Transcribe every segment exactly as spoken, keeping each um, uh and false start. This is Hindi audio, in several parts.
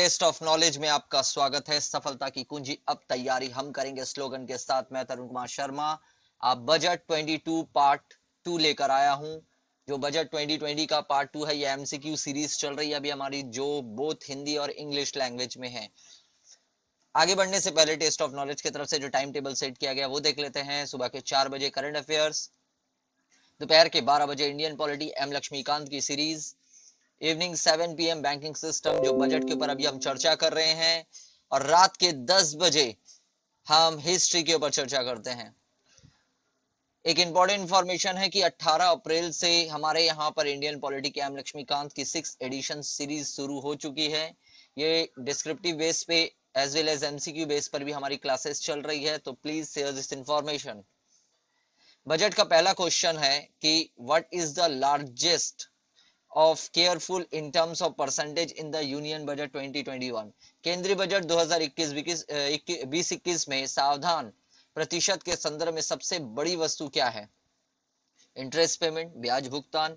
टेस्ट ऑफ नॉलेज में आपका स्वागत है। सफलता की कुंजी अब तैयारी हम करेंगे स्लोगन के साथ। मैं तरुण कुमार शर्मा आप बजट बाईस पार्ट टू लेकर आया हूं। जो बजट बीस बीस का पार्ट टू है ये एमसीक्यू सीरीज चल रही है अभी हमारी, जो बोथ हिंदी और इंग्लिश लैंग्वेज में है। आगे बढ़ने से पहले टेस्ट ऑफ नॉलेज की तरफ से जो टाइम टेबल सेट किया गया वो देख लेते हैं। सुबह के चार बजे करंट अफेयर्स, दोपहर के बारह बजे इंडियन पॉलिटी एम लक्ष्मीकांत की series, evening seven P M banking system जो बजट के ऊपर अभी हम चर्चा कर रहे हैं, और रात के दस बजे हम हिस्ट्री के ऊपर चर्चा करते हैं। एक इंपॉर्टेंट इंफॉर्मेशन है कि अठारह अप्रैल से हमारे यहाँ पर इंडियन पॉलिटी के एम लक्ष्मीकांत की सिक्स एडिशन सीरीज शुरू हो चुकी है। ये डिस्क्रिप्टिव बेस पे as well as MCQ base पर भी हमारी क्लासेस चल रही है, तो please share this information. Budget का पहला क्वेश्चन है कि what is the largest of careful in terms of percentage in the union budget twenty twenty-one। केंद्रीय बजट दो हज़ार इक्कीस बीस इक्कीस में सावधान प्रतिशत के संदर्भ में सबसे बड़ी वस्तु क्या है? इंटरेस्ट पेमेंट, ब्याज भुगतान,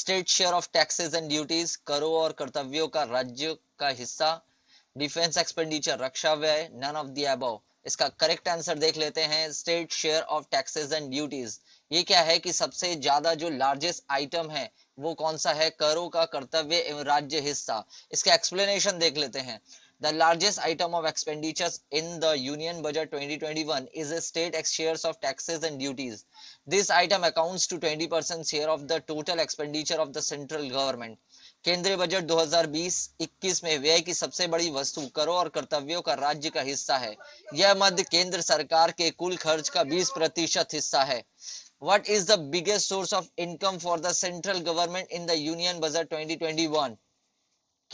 state share of taxes and duties, करों और कर्तव्यों का राज्य का हिस्सा, डिफेंस एक्सपेंडिचर, रक्षा व्यय, नन ऑफ द अबव। इसका करेक्ट आंसर देख लेते हैं, state share of taxes and duties. ये क्या है कि सबसे ज्यादा जो लार्जेस्ट आइटम है वो कौन सा है? करों का कर्तव्य एवं राज्य हिस्सा। इसका एक्सप्लेनेशन देख लेते हैं। The largest item of expenditures in the union budget twenty twenty-one is state shares of taxes and duties. This item accounts to twenty percent share of the total expenditure of the central government. केंद्रीय बजट दो हज़ार बीस इक्कीस में व्यय की सबसे बड़ी वस्तु करों और कर्तव्यों का राज्य का हिस्सा है। यह मध्य केंद्र सरकार के कुल खर्च का बीस प्रतिशत हिस्सा है। What is the biggest source of income for the central government in the union budget twenty twenty-one?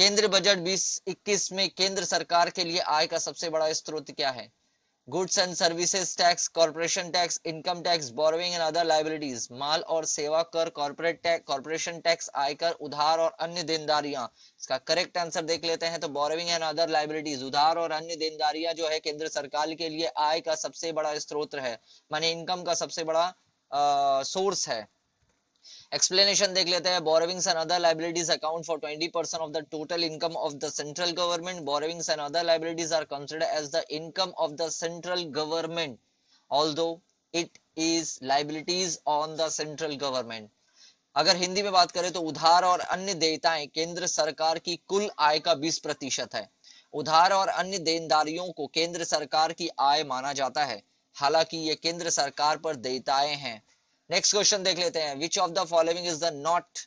केंद्रीय बजट बीस इक्कीस में केंद्र सरकार के लिए आय का सबसे बड़ा स्रोत क्या है? Goods and services tax, corporation tax, income tax, borrowing and other liabilities, माल और सेवा कर, कॉर्पोरेट टैक्स, कॉर्पोरेशन टैक्स, आयकर, उधार और अन्य देनदारियां। इसका करेक्ट आंसर देख लेते हैं, तो बोरोइंग एंड अदर लायबिलिटीज, उधार और अन्य देनदारियां जो है केंद्र सरकार के लिए आय का सबसे बड़ा स्रोत है, माने इनकम का सबसे बड़ा सोर्स uh, है। एक्सप्लेनेशन देख लेते हैं। Borrowings and other liabilities account for twenty percent of the total income of the central government. Borrowings and other liabilities are considered as the income of the central government although it is liabilities on the central government. अगर हिंदी में बात करें तो उधार और अन्य देयताएं केंद्र सरकार की कुल आय का बीस प्रतिशत है। उधार और अन्य देनदारियों को केंद्र सरकार की आय माना जाता है, हालांकि ये केंद्र सरकार पर देयताएं हैं। नेक्स्ट क्वेश्चन देख लेते हैं। Which of the following is the not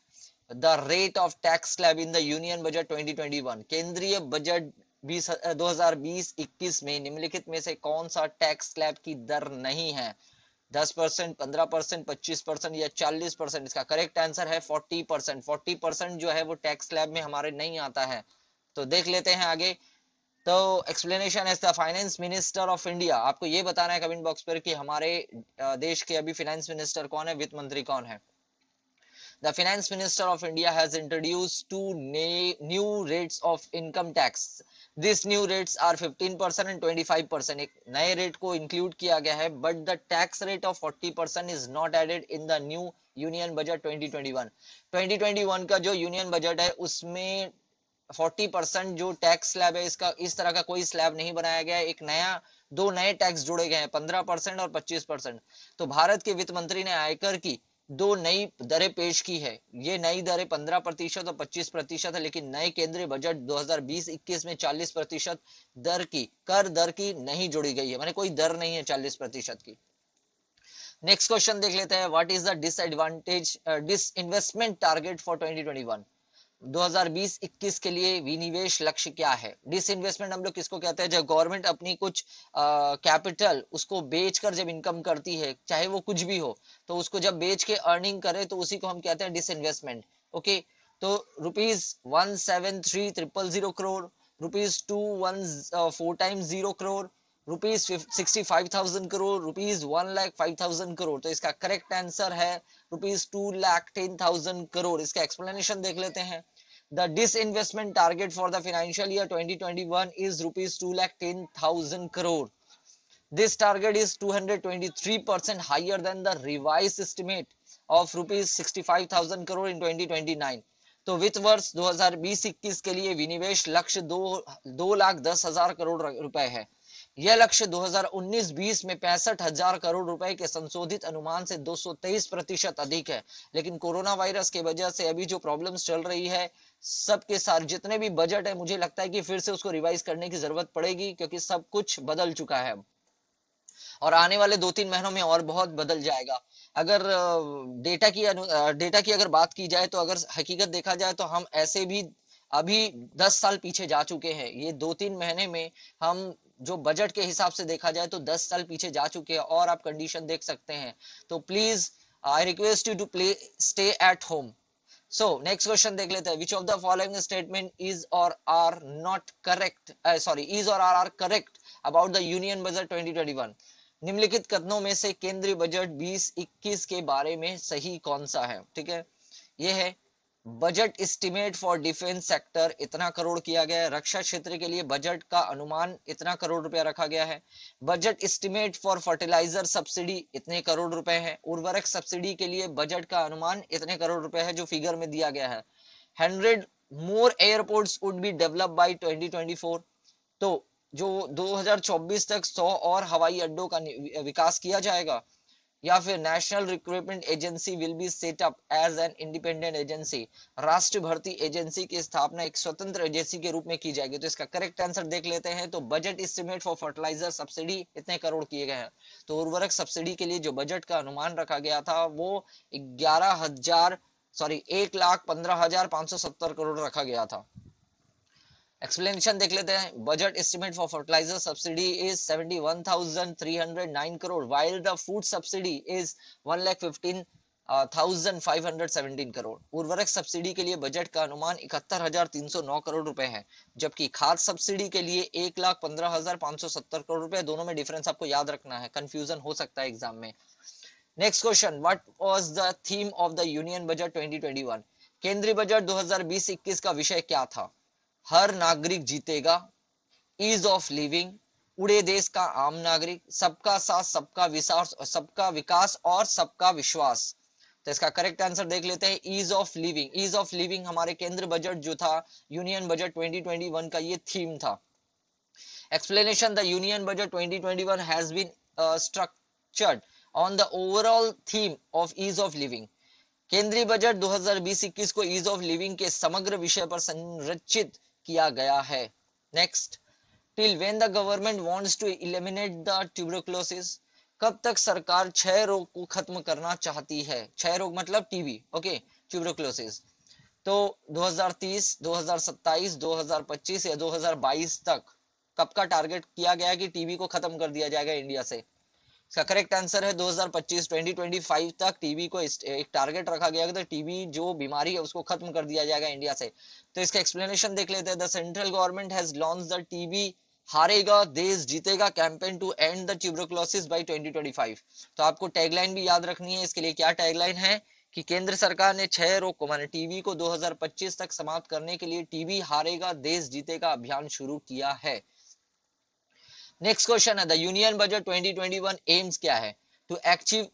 the rate of tax slab in the union budget twenty twenty one. केंद्रीय बजट दो हज़ार बीस इक्कीस में निम्नलिखित में से कौन सा टैक्स स्लैब की दर नहीं है? दस परसेंट, पंद्रह परसेंट, पच्चीस परसेंट या चालीस परसेंट। इसका करेक्ट आंसर है चालीस परसेंट। चालीस परसेंट जो है वो टैक्स स्लैब में हमारे नहीं आता है, तो देख लेते हैं आगे। तो एक्सप्लेनेशन है the finance minister of India. आपको ये बताना है कमेंट बॉक्स पर कि हमारे देश के अभी फाइनेंस मिनिस्टर कौन है, वित्त मंत्री कौन है। The finance minister of India has introduced two new rates of income tax. This new rates are पंद्रह परसेंट एंड पच्चीस परसेंट। एक नए रेट को इंक्लूड किया गया है, but the tax rate of चालीस percent is not added in the new union budget twenty twenty one. Twenty twenty one का जो यूनियन बजट है उसमें चालीस परसेंट जो टैक्स स्लैब है इसका इस तरह का कोई स्लैब नहीं बनाया गया है। एक नया दो नए टैक्स जोड़े गए हैं, पंद्रह परसेंट और पच्चीस परसेंट। तो भारत के वित्त मंत्री ने आयकर की दो नई दरें पेश की है। ये नई दरें पंद्रह प्रतिशत और पच्चीस प्रतिशत है, लेकिन नए केंद्रीय बजट दो हज़ार बीस इक्कीस में चालीस प्रतिशत दर की कर दर की नहीं जोड़ी गई है, माने कोई दर नहीं है चालीस प्रतिशत की। नेक्स्ट क्वेश्चन देख लेते हैं। What is the disadvantage disinvestment target for twenty twenty one. दो हज़ार बीस इक्कीस के लिए विनिवेश लक्ष्य क्या है? डिस इन्वेस्टमेंट हम लोग किसको कहते हैं? जब गवर्नमेंट अपनी कुछ कैपिटल उसको बेचकर जब इनकम करती है, चाहे वो कुछ भी हो, तो उसको जब बेच के अर्निंग करे तो उसी को हम कहते हैं डिस इन्वेस्टमेंट। ओके, तो rupees one seven three triple zero crore, rupees two one four time zero crore, rupees sixty five thousand crore, rupees one lakh five thousand crore. तो इसका करेक्ट आंसर है rupees two lakh ten thousand crore. इसका एक्सप्लेनेशन देख लेते हैं। The disinvestment target for the financial year twenty twenty one is rupees two lakh ten thousand crore. This target is to hundred twenty three percent higher than the revise estimate of rupees sixty five thousand crore in twenty twenty nine. तो वित्त वर्ष दो हज़ार बीस इक्कीस के लिए विनिवेश लक्ष्य दो दो लाख दस हजार करोड़ रुपए है। यह लक्ष्य दो हज़ार उन्नीस बीस में पैंसठ हजार करोड़ रुपए के संशोधित अनुमान से दो सौ तेईस प्रतिशत अधिक है। लेकिन कोरोना वायरस के वजह से अभी जो प्रॉब्लम्स चल रही है सबके साथ, जितने भी बजट है मुझे लगता है कि फिर से उसको रिवाइज करने की जरूरत पड़ेगी, क्योंकि सब कुछ बदल चुका है और आने वाले दो तीन महीनों में और बहुत बदल जाएगा। अगर डेटा की डेटा की अगर बात की जाए तो अगर हकीकत देखा जाए तो हम ऐसे भी अभी दस साल पीछे जा चुके हैं। ये दो तीन महीने में हम जो बजट के हिसाब से देखा जाए तो दस साल पीछे जा चुके हैं और आप कंडीशन देख सकते हैं। तो please I request you to play stay at home. So next question देख लेते हैं। Which of the following statement is or are not correct, sorry is or are are correct about the union budget twenty twenty one. निम्नलिखित कथनों में से केंद्रीय बजट बीस इक्कीस के बारे में सही कौन सा है? ठीक है, यह है budget estimate for defence sector इतना करोड़ किया गया है, रक्षा क्षेत्र के लिए बजट का अनुमान इतना करोड़ रुपया रखा गया है, budget estimate for fertiliser subsidy इतने करोड़ रुपए है, उर्वरक सब्सिडी के लिए बजट का अनुमान इतने करोड़ रुपए है जो फिगर में दिया गया है। Hundred more airports would be develop by twenty twenty four. तो जो दो हज़ार चौबीस तक सौ और हवाई अड्डों का विकास किया जाएगा, या फिर national recruitment agency will be set up as an independent agency, राष्ट्रीय भर्ती एजेंसी की स्थापना एक स्वतंत्र एजेंसी के रूप में की जाएगी। तो इसका करेक्ट आंसर देख लेते हैं। तो budget estimate for fertiliser subsidy इतने करोड़ किए गए हैं, तो उर्वरक सब्सिडी के लिए जो बजट का अनुमान रखा गया था वो ग्यारह हजार सॉरी एक लाख पंद्रह हजार पांच सौ सत्तर करोड़ रखा गया था। एक्सप्लेनेशन देख लेते हैं। Budget estimate for fertiliser subsidy is इकहत्तर हज़ार तीन सौ नौ crore, while the food subsidy is एक लाख पंद्रह हज़ार पांच सौ सत्रह करोड़। उर्वरक सब्सिडी के लिए बजट का अनुमान इकहत्तर हज़ार तीन सौ नौ करोड़ रुपए है, जबकि खाद्य सब्सिडी के लिए एक लाख पंद्रह हज़ार पांच सौ सत्तर करोड़ रुपए। दोनों में डिफरेंस आपको याद रखना है, कंफ्यूजन हो सकता है एग्जाम में। Next question, what was the theme of the union budget twenty twenty one. केंद्रीय बजट दो हज़ार बीस इक्कीस का विषय क्या था? हर नागरिक जीतेगा, ईज ऑफ लिविंग, उड़े देश का आम नागरिक, सबका साथ सबका विकास सबका विकास और सबका विश्वास। तो इसका करेक्ट आंसर देख लेते हैं, ease of living. Ease of living हमारे केंद्र बजट जो था union budget twenty twenty one का ये थीम था। Explanation, the union budget twenty twenty one has been structured on the overall theme of ease of living. केंद्रीय बजट दो हज़ार बीस इक्कीस को ईज ऑफ लिविंग के समग्र विषय पर संरचित किया गया है। Next, till when the government wants to eliminate the tuberculosis, कब तक सरकार क्षय रोग को खत्म करना चाहती है? क्षय रोग मतलब टीबी, ओके, ट्यूबरक्लोसिस। तो दो हज़ार तीस, दो हज़ार सत्ताईस, दो हज़ार पच्चीस या दो हज़ार बाईस तक कब का टारगेट किया गया कि टीबी को खत्म कर दिया जाएगा इंडिया से? इसका करेक्ट आंसर है दो हज़ार पच्चीस, ट्वेंटी ट्वेंटी फाइव तक टीबी को एक टारगेट रखा गया था, टीबी जो बीमारी है उसको खत्म कर दिया जाएगा इंडिया से। तो इसका एक्सप्लेनेशन देख लेते हैं। The central government has launched the TB हारेगा देश जीतेगा campaign to end the tuberculosis by twenty twenty five. तो आपको टैगलाइन भी याद रखनी है। इसके लिए क्या टैगलाइन है कि केंद्र सरकार ने क्षय रोग को माने टीबी को दो हज़ार पच्चीस तक समाप्त करने के लिए टीबी हारेगा देश जीतेगा अभियान शुरू किया है। नेक्स्ट क्वेश्चन है, the union budget twenty twenty one aims क्या है? To achieve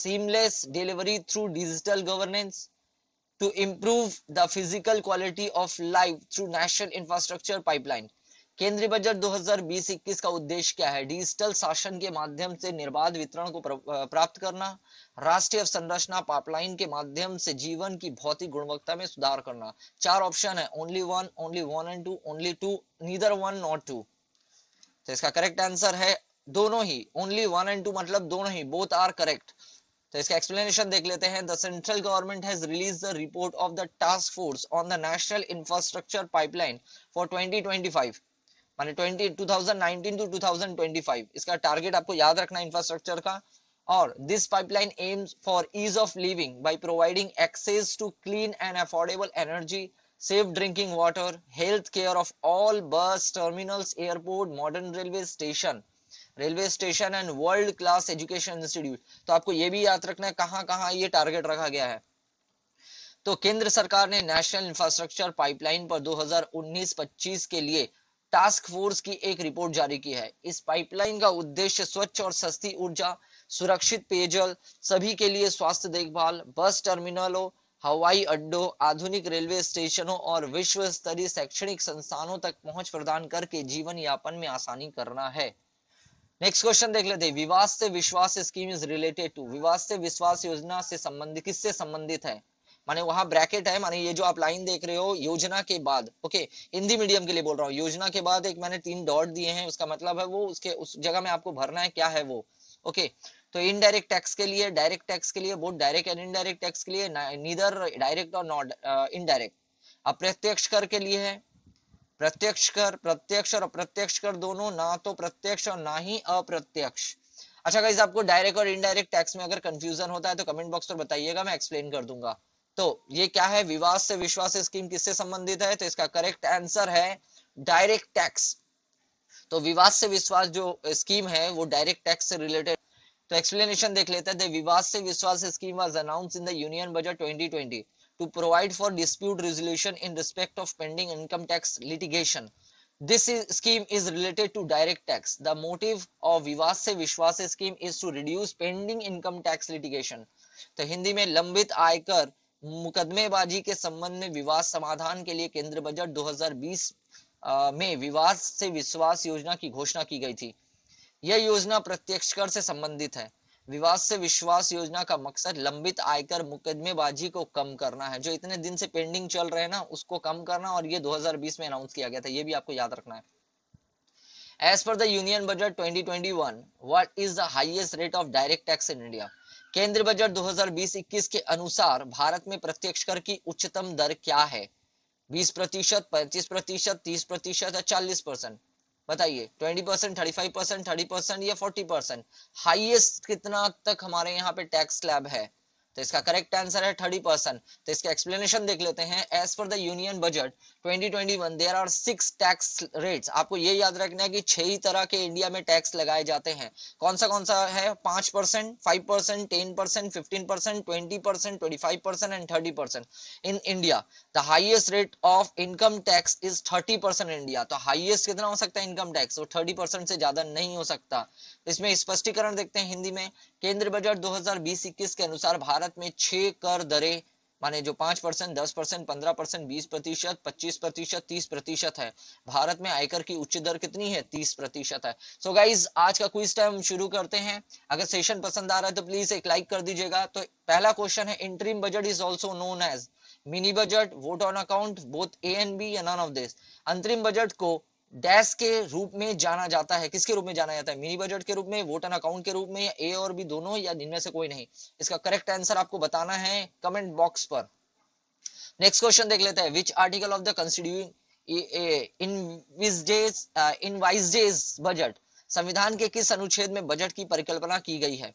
seamless delivery through digital governance, to improve the physical quality of life through national infrastructure pipeline. केंद्रीय बजट दो हज़ार बीस इक्कीस का उद्देश्य क्या है? डिजिटल शासन के माध्यम से निर्बाध वितरण को प्राप्त करना, राष्ट्रीय अवसंरचना पाइपलाइन के माध्यम से जीवन की भौतिक गुणवत्ता में सुधार करना। चार ऑप्शन है, only one, only one and two, only two, neither one not two. तो इसका करेक्ट आंसर है दोनों ही, ओनली वन एंड टू मतलब दोनों ही, बोथ आर करेक्ट। तो इसका एक्सप्लेनेशन देख लेते हैं। The central government has release the report of the task force on the national infrastructure pipeline for twenty twenty five, माने twenty, twenty nineteen to twenty twenty five. इसका टारगेट आपको याद रखना इंफ्रास्ट्रक्चर का। और this pipeline aims for ease of living by providing access to clean and affordable energy, safe drinking water, health care of all bus terminals, airport, modern railway station railway station and world class education institute. तो आपको ये भी याद रखना है कहां कहां ये टारगेट रखा गया है। तो केंद्र सरकार ने नेशनल इंफ्रास्ट्रक्चर पाइपलाइन पर दो हज़ार उन्नीस पच्चीस के लिए टास्क फोर्स की एक रिपोर्ट जारी की है। इस पाइपलाइन का उद्देश्य स्वच्छ और सस्ती ऊर्जा, सुरक्षित पेयजल, सभी के लिए स्वास्थ्य देखभाल, बस टर्मिनलों, हवाई अड्डों, आधुनिक रेलवे स्टेशनों और विश्व स्तरीय शैक्षणिक संस्थानों तक पहुंच प्रदान करके जीवन यापन में आसानी करना है। नेक्स्ट क्वेश्चन देख लेते हैं, विवाद se Vishwas scheme is related to, विवाद से विश्वास योजना से संबंधित, किससे संबंधित है, माने वहां ब्रैकेट है, माने ये जो आप लाइन देख रहे हो योजना के बाद, ओके हिंदी मीडियम के लिए बोल रहा हूँ, योजना के बाद एक मैंने तीन डॉट दिए हैं, उसका मतलब है वो उसके उस जगह में आपको भरना है क्या है वो, ओके तो इनडायरेक्ट टैक्स के लिए, डायरेक्ट टैक्स के लिए, both direct and indirect tax के लिए, नीदर डायरेक्ट और नॉट इनडायरेक्ट, अप्रत्यक्ष कर के लिए है, प्रत्यक्ष कर, प्रत्यक्ष और अप्रत्यक्ष कर दोनों, ना तो प्रत्यक्ष और ना ही अप्रत्यक्ष। अच्छा गाइस, आपको डायरेक्ट और इनडायरेक्ट टैक्स में अगर कंफ्यूजन होता है तो कमेंट बॉक्स पर बताइएगा, मैं एक्सप्लेन कर दूंगा। तो ये क्या है, विवाद से विश्वास स्कीम किससे संबंधित है, तो इसका करेक्ट आंसर है डायरेक्ट टैक्स। तो विवाद से विश्वास जो स्कीम है वो डायरेक्ट टैक्स से रिलेटेड। तो एक्सप्लेनेशन देख लेते हैं, the Vivad se Vishwas scheme was announced in the union budget twenty twenty to provide for dispute resolution in respect of pending income tax litigation. This scheme is related to direct tax. The motive of Vivad se Vishwas scheme is to reduce pending income tax litigation. तो हिंदी में लंबित आयकर मुकदमेबाजी के संबंध में विवाद समाधान के लिए केंद्र बजट दो हज़ार बीस में विवाद से विश्वास योजना की घोषणा की गई थी। यह योजना प्रत्यक्ष कर से संबंधित है। विवाद से विश्वास योजना का मकसद लंबित आयकर मुकदमेबाजी को कम करना है, जो इतने दिन से पेंडिंग चल रहे हैं ना उसको कम करना, और ये दो हज़ार बीस में अनाउंस किया गया था, ये भी आपको याद रखना है। As per the Union Budget twenty twenty-one, what is the highest rate of direct tax in India? केंद्र बजट दो हज़ार बीस इक्कीस के अनुसार भारत में प्रत्यक्ष कर की उच्चतम दर क्या है? बीस प्रतिशत, पच्चीस प्रतिशत, तीस प्रतिशत या चालीस परसेंट? बताइए, बीस परसेंट, पैंतीस परसेंट, तीस परसेंट या चालीस परसेंट? हाईएस्ट कितना तक हमारे यहाँ पे टैक्स स्लैब है? तो इसका करेक्ट आंसर है तीस परसेंट। तो इसका एक्सप्लेनेशन देख लेते हैं। As per the union budget twenty twenty one there are six tax rates. आपको ये याद रखना है कि छह ही तरह के इंडिया में टैक्स लगाए जाते हैं। कौन सा कौन सा है? पांच percent, five percent, ten percent, fifteen percent, twenty percent, twenty five percent and thirty percent in India. The highest rate of income tax is thirty percent India. तो हाईएस्ट कितना हो सकता है इनकम टैक्स? वो थर्टी परसेंट से ज्यादा नहीं हो सकता। इसमें स्पष्टीकरण देखते हैं हिंदी में। केंद्र बजट दो हज़ार बीस इक्कीस के अनुसार भारत में छह कर दरें, माने जो पांच परसेंट, दस परसेंट, पंद्रह परसेंट, बीस प्रतिशत, पच्चीस प्रतिशत, तीस प्रतिशत है। भारत में आयकर की उच्च दर कितनी है? तीस प्रतिशत है। सो so गाइज, आज का क्विज टाइम शुरू करते हैं। अगर सेशन पसंद आ रहा है तो प्लीज एक लाइक कर दीजिएगा। तो पहला क्वेश्चन है, interim budget is also known as mini budget, vote on account, both A and B या नन ऑफ दिस। अंतरिम बजट को डैश के रूप में जाना जाता है, किसके रूप में जाना जाता है? मिनी बजट के रूप में, वोट ऑन अकाउंट के रूप में, ए और बी दोनों, या इनमें से कोई नहीं? इसका करेक्ट आंसर आपको बताना है कमेंट बॉक्स पर। नेक्स्ट क्वेश्चन देख लेते हैं, which article of the constitution envisages budget, संविधान के किस अनुच्छेद में बजट की परिकल्पना की गई है?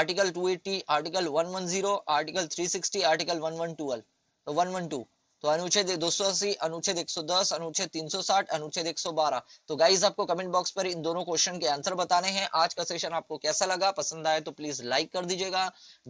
Article two eighty, article one one zero, article three sixty, article one one two. तो वन वन टू, तो अनुच्छेद दो सौ अस्सी, अनुच्छेद एक सौ दस, अनुच्छेद तीन सौ साठ, अनुच्छेद एक सौ बारह। तो गाइज, आपको कमेंट बॉक्स पर इन दोनों क्वेश्चन के आंसर बताने हैं। आज का सेशन आपको कैसा लगा? पसंद आए तो प्लीज लाइक कर दीजिएगा,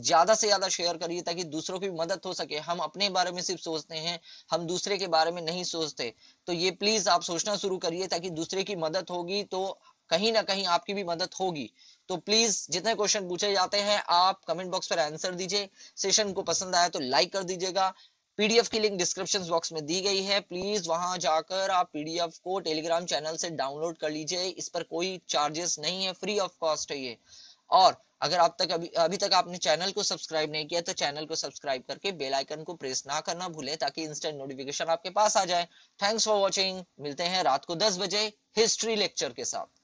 ज्यादा से ज्यादा शेयर करिए ताकि दूसरों की मदद हो सके। हम अपने बारे में सिर्फ सोचते हैं, हम दूसरे के बारे में नहीं सोचते। तो ये प्लीज आप सोचना शुरू करिए, ताकि दूसरे की मदद होगी तो कहीं ना कहीं आपकी भी मदद होगी। तो प्लीज जितने क्वेश्चन पूछे जाते हैं आप कमेंट बॉक्स पर आंसर दीजिए। सेशन को पसंद आया तो लाइक कर दीजिएगा। पीडीएफ की लिंक डिस्क्रिप्शन बॉक्स में दी गई है, प्लीज वहां जाकर आप पीडीएफ को टेलीग्राम चैनल से डाउनलोड कर लीजिए। इस पर कोई चार्जेस नहीं है, फ्री ऑफ कॉस्ट है ये। और अगर आप तक अभी अभी तक आपने चैनल को सब्सक्राइब नहीं किया तो चैनल को सब्सक्राइब करके बेल आइकन को प्रेस ना करना भूलें, ताकि इंस्टेंट नोटिफिकेशन आपके पास आ जाए। थैंक्स फॉर वॉचिंग, मिलते हैं रात को दस बजे हिस्ट्री लेक्चर के साथ।